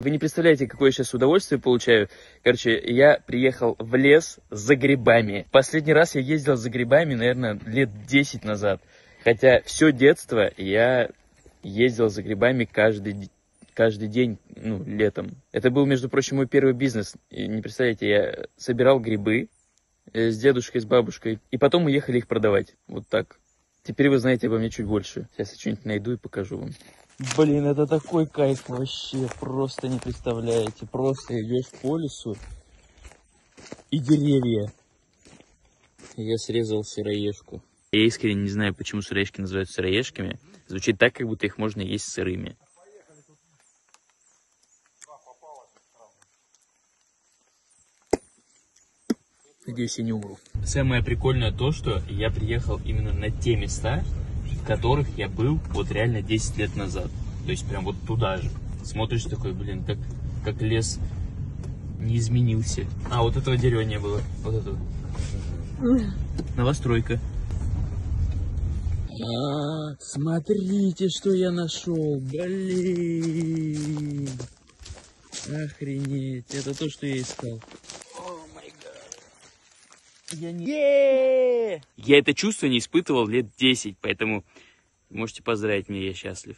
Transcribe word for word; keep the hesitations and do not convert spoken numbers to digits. Вы не представляете, какое я сейчас удовольствие получаю. Короче, я приехал в лес за грибами. Последний раз я ездил за грибами, наверное, лет десять назад. Хотя все детство я ездил за грибами каждый, каждый день, ну, летом. Это был, между прочим, мой первый бизнес. И не представляете, я собирал грибы с дедушкой, с бабушкой. И потом уехали их продавать. Вот так. Теперь вы знаете обо мне чуть больше. Сейчас я что-нибудь найду и покажу вам. Блин, это такой кайф вообще, просто не представляете. Просто идешь по лесу и деревья. Я срезал сыроежку. Я искренне не знаю, почему сыроежки называют сыроежками. Звучит так, как будто их можно есть сырыми. Надеюсь, я не умру. Самое прикольное то, что я приехал именно на те места, в которых я был вот реально десять лет назад. То есть прям вот туда же. Смотришь такой, блин, как, как лес не изменился. А, вот этого дерева не было. Вот этого. Новостройка. А, смотрите, что я нашел. Блин. Охренеть. Это то, что я искал. Я, не... yeah! Я это чувство не испытывал лет десять, поэтому можете поздравить меня, я счастлив.